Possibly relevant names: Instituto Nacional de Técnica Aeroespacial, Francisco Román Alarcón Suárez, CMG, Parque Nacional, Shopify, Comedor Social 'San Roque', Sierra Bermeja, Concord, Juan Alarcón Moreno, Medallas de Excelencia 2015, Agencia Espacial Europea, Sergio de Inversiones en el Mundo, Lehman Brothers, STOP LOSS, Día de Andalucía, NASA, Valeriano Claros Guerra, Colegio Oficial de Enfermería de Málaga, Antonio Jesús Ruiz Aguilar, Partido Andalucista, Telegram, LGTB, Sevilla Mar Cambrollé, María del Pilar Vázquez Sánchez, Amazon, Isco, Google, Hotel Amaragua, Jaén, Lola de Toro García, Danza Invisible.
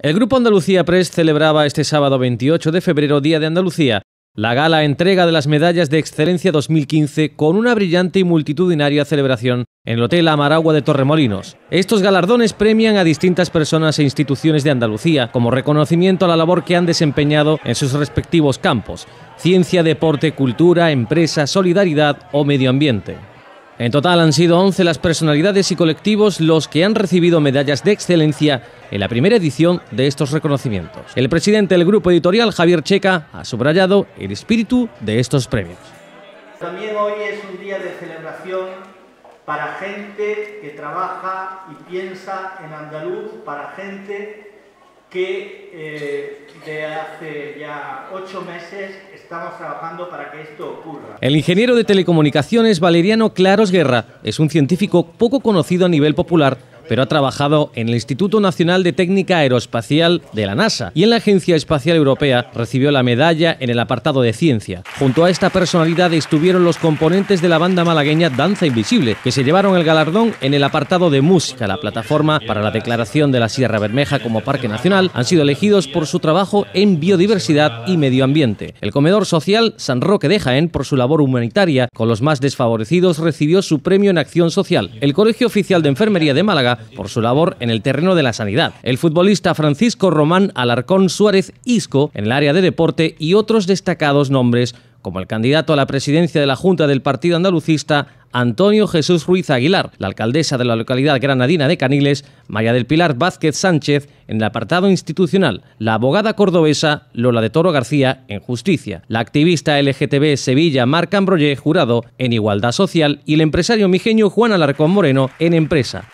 El Grupo Andalucía Press celebraba este sábado 28 de febrero, Día de Andalucía, la gala entrega de las Medallas de Excelencia 2015 con una brillante y multitudinaria celebración en el Hotel Amaragua de Torremolinos. Estos galardones premian a distintas personas e instituciones de Andalucía como reconocimiento a la labor que han desempeñado en sus respectivos campos: ciencia, deporte, cultura, empresa, solidaridad o medio ambiente. En total han sido 11 las personalidades y colectivos los que han recibido medallas de excelencia en la primera edición de estos reconocimientos. El presidente del grupo editorial, Javier Checa, ha subrayado el espíritu de estos premios. También hoy es un día de celebración para gente que trabaja y piensa en andaluz, para gente que de hace ya 8 meses estamos trabajando para que esto ocurra. El ingeniero de telecomunicaciones Valeriano Claros Guerra es un científico poco conocido a nivel popular, pero ha trabajado en el Instituto Nacional de Técnica Aeroespacial de la NASA y en la Agencia Espacial Europea recibió la medalla en el apartado de ciencia. Junto a esta personalidad estuvieron los componentes de la banda malagueña Danza Invisible, que se llevaron el galardón en el apartado de música. La plataforma para la declaración de la Sierra Bermeja como Parque Nacional han sido elegidos por su trabajo en biodiversidad y medio ambiente. El comedor social San Roque de Jaén, por su labor humanitaria con los más desfavorecidos, recibió su premio en acción social. El Colegio Oficial de Enfermería de Málaga, por su labor en el terreno de la sanidad. El futbolista Francisco Román Alarcón Suárez, Isco, en el área de deporte, y otros destacados nombres como el candidato a la presidencia de la Junta del Partido Andalucista, Antonio Jesús Ruiz Aguilar, la alcaldesa de la localidad granadina de Caniles, María del Pilar Vázquez Sánchez, en el apartado institucional, la abogada cordobesa Lola de Toro García, en justicia, la activista LGTB Sevilla Mar Cambrollé, jurado, en igualdad social, y el empresario mijeño Juan Alarcón Moreno, en empresa.